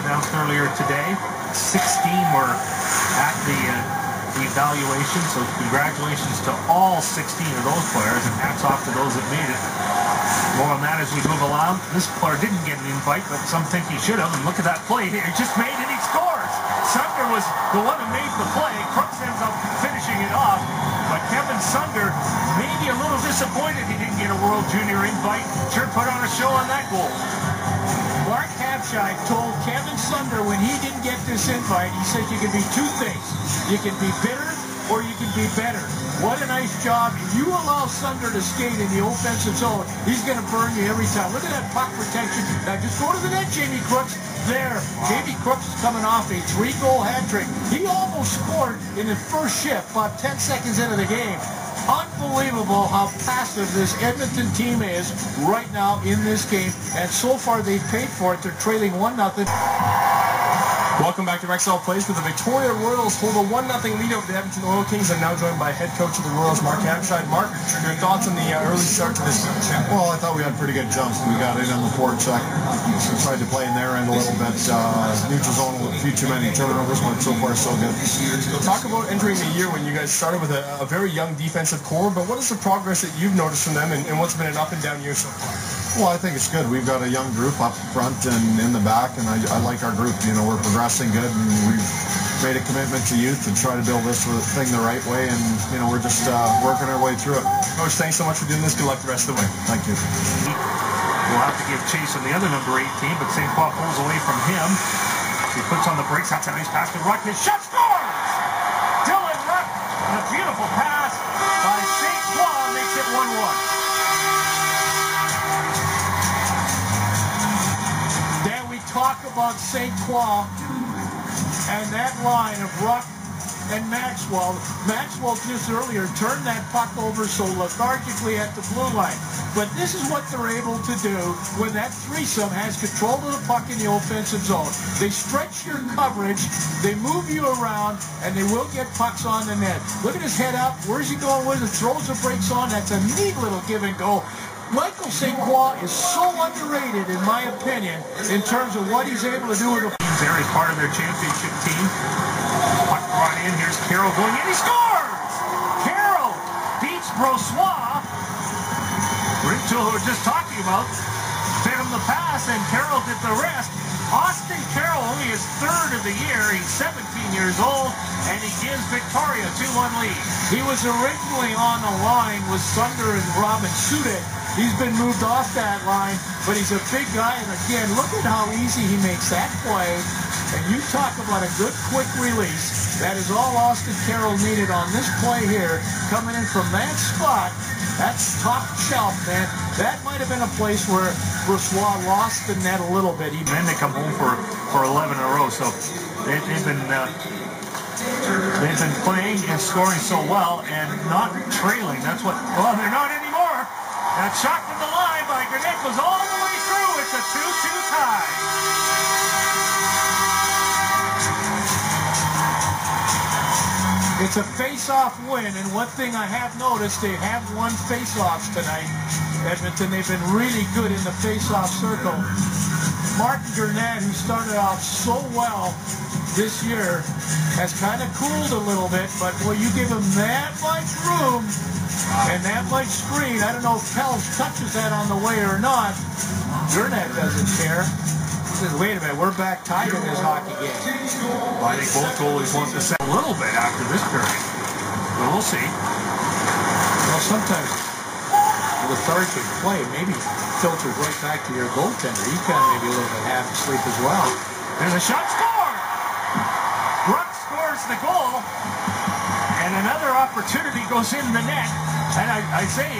announced earlier today. 16 were at the evaluation, so congratulations to all 16 of those players, and hats off to those that made it. More on that as we move along. This player didn't get an invite, but some think he should have, and look at that play. He just made it, he scores! Sundher was the one who made the play. Crooks ends up finishing it off, but Kevin Sundher may be a little disappointed he didn't get a World Junior invite. Sure put on a show on that goal. Marc Habscheid told Kevin Sundher when he didn't get this invite, he said you can be two things. You can be bitter or you can be better. What a nice job. If you allow Sundher to skate in the offensive zone, he's going to burn you every time. Look at that puck protection. Now just go to the net, Jamie Crooks. There. Jamie Crooks is coming off a 3-goal hat trick. He almost scored in the first shift, about 10 seconds into the game. Unbelievable how passive this Edmonton team is right now in this game, and so far they've paid for it. They're trailing 1-0. Welcome back to Rexall Place, where the Victoria Royals hold a 1-0 lead over the Edmonton Oil Kings. I'm now joined by head coach of the Royals, Marc Habscheid. Mark, your thoughts on the early start to this match? Well, I thought we had pretty good jumps when we got in on the forecheck. We tried to play in their end a little bit. Neutral zone with a few too many turnovers, but so far so good. Talk about entering the year when you guys started with a very young defensive core, but what is the progress that you've noticed from them, and what's been an up and down year so far? Well, I think it's good. We've got a young group up front and in the back, and I like our group. You know, we're progressing good, and we've made a commitment to youth and try to build this thing the right way, and you know, we're just working our way through it. Coach, thanks so much for doing this. Good luck the rest of the way. Thank you. We'll have to give chase on the other number 18, but St. Paul pulls away from him. He puts on the brakes. That's a nice pass to Wruck. His shot scores! Dylan Wruck, and a beautiful pass by St. Paul makes it 1-1. Talk about St. Croix and that line of Wruck and Maxwell. Maxwell just earlier turned that puck over so lethargically at the blue line. But this is what they're able to do when that threesome has control of the puck in the offensive zone. They stretch your coverage, they move you around, and they will get pucks on the net. Look at his head up. Where's he going with it? Throws the brakes on. That's a neat little give and go. Michael St. Croix is so underrated, in my opinion, in terms of what he's able to do with the teams there. He's part of their championship team. Puck brought in. Here's Carroll going in. He scores! Carroll beats Brossoit. Rintel, who we were just talking about, fed him the pass, and Carroll did the rest. Austin Carroll, only his third of the year. He's 17 years old, and he gives Victoria a 2-1 lead. He was originally on the line with Sundher and Robin Sude. He's been moved off that line, but he's a big guy, and again, look at how easy he makes that play. And you talk about a good, quick release. That is all Austin Carroll needed on this play here, coming in from that spot. That's top shelf, man. That might have been a place where Brossoit lost the net a little bit. Then they come home for 11 in a row, so they've been playing and scoring so well and not trailing. That's what. Well, they're not anymore. That shot from the line by Gernat was all the way through. It's a 2-2 tie. It's a face-off win, and one thing I have noticed, they have won face-offs tonight. Edmonton, they've been really good in the face-off circle. Martin Gernat, who started off so well this year, has kind of cooled a little bit, but will you give him that much room and that much screen? I don't know if Pels touches that on the way or not. Gernat doesn't care. Says, wait a minute, we're back tied in this hockey game. Well, I think both goalies want to set a little bit after this period. But we'll see. Well, sometimes the lethargic play maybe filters right back to your goaltender. He kind of may be a little bit half asleep as well. There's a shot scored! Wruck scores the goal, and another opportunity goes in the net. And I say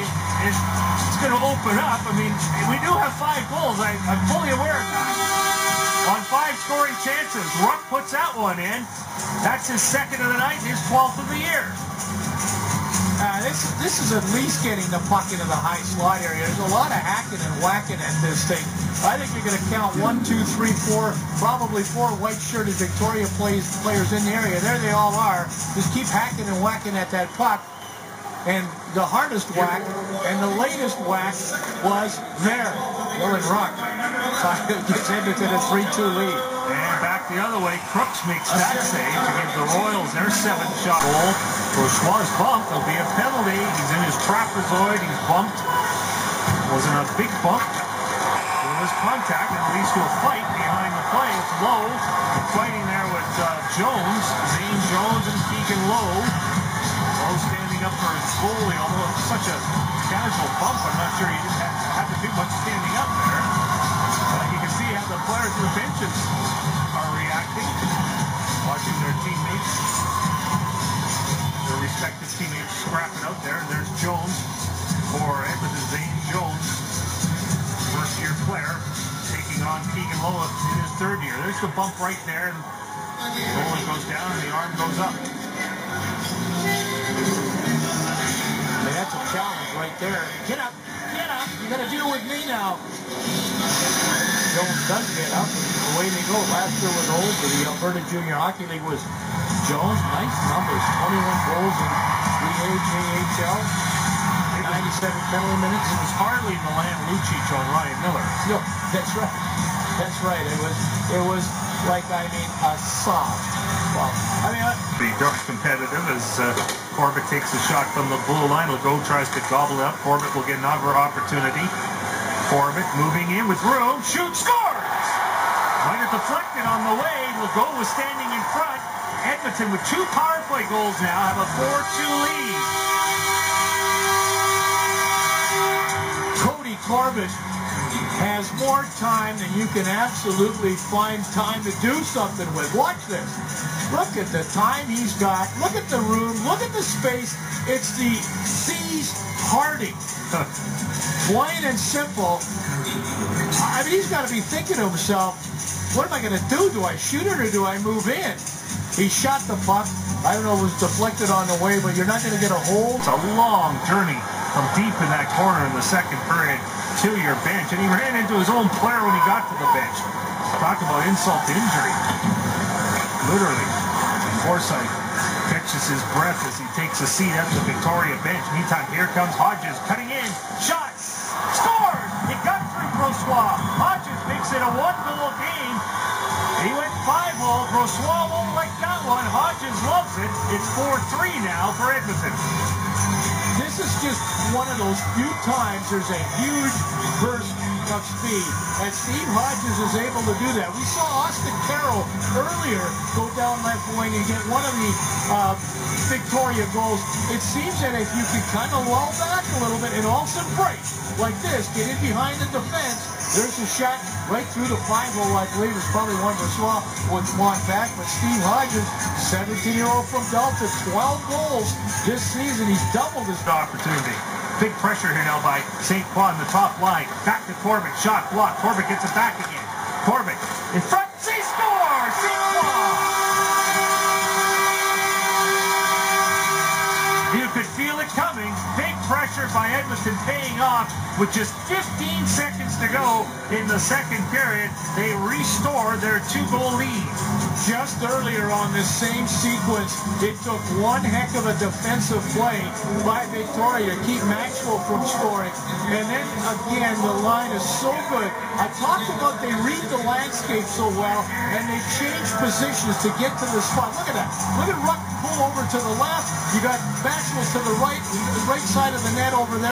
it's going to open up. I mean, we do have 5 goals. I'm fully aware of that. On 5 scoring chances, Wruck puts that one in. That's his second of the night, his 12th of the year. This is at least getting the puck into the high slot area. There's a lot of hacking and whacking at this thing. I think you're going to count 1, 2, 3, 4, probably 4 white-shirted Victoria players in the area. There they all are. Just keep hacking and whacking at that puck. And the hardest whack and the latest whack was there. Dylan Wruck gets Edmonton a 3-2 lead. And back the other way, Crooks makes that save to give the Royals their 7th shot goal. Brossoit's bumped. There'll be a penalty. He's in his trapezoid. He's bumped. Wasn't a big bump. There was contact, and leads to a fight behind the play. It's Lowe fighting there with Jones, Zane Jones, and Deacon Lowe. Lowe standing up for his goalie, although it's such a casual bump. I'm not sure he didn't have to do much standing up there. The players on the benches are reacting, watching their teammates, their respective teammates scrapping out there. And there's Jones for Edmonton, Zane Jones, first-year player, taking on Keegan Lowe in his 3rd year. There's the bump right there, and the goalie goes down and the arm goes up. And that's a challenge right there. Get up, get up. You got to deal with me now. Jones does get up, and away they go. Last year was old for the Alberta Junior Hockey League was Jones. Nice numbers, 21 goals in the AJHL, 97 penalty minutes. It was hardly Milan Lucic on Ryan Miller. No, that's right. That's right. It was like, I mean, a soft. Well, I mean, the Ducks competitive as Corbett takes the shot from the blue line. Legault tries to gobble it up. Corbett will get another opportunity. Corbett moving in with room, shoots, scores! Might have deflected on the way. Legault was standing in front. Edmonton with 2 power play goals now have a 4-2 lead. Cody Corbett has more time than you can absolutely find time to do something with. Watch this. Look at the time he's got. Look at the room. Look at the space. It's the C's Hardy. Plain and simple. I mean, he's got to be thinking to himself, what am I going to do? Do I shoot it or do I move in? He shot the puck. I don't know if it was deflected on the way, but you're not going to get a hold. It's a long journey from deep in that corner in the 2nd period to your bench. And he ran into his own player when he got to the bench. Talk about insult to injury. Literally. Forsyth catches his breath as he takes a seat at the Victoria bench. Meantime, here comes Hodges cutting in. Shot! Scored! He got through Brossoit. Hodges makes it a 1-goal game. He went 5-0. Brossoit won't like that one. Hodges loves it. It's 4-3 now for Edmonton. This is just one of those few times there's a huge burst of speed, and Steve Hodges is able to do that. We saw Austin Carroll earlier go down left wing and get one of the Victoria goals. It seems that if you can kind of lull back a little bit and also break like this, get in behind the defense, there's a shot right through the 5-0, I believe is probably one Brossoit would want back, but Steve Hodges, 17-year-old from Delta, 12 goals this season, he's doubled his opportunity. Big pressure here now by St. Paul in the top line, back to Corbett, shot blocked, Corbett gets it back again, Corbett in front, she scores! St. Paul! You could feel it coming. Big pressure by Edmonton paying off with just 15 seconds to go in the 2nd period. They restore their 2-goal lead. Just earlier on this same sequence, it took one heck of a defensive play by Victoria to keep Maxwell from scoring. And then again, the line is so good. I talked about they read the landscape so well, and they change positions to get to the spot. Look at that. Look at Ruck pull over to the left. You got Maxwell to the right side of the net over there.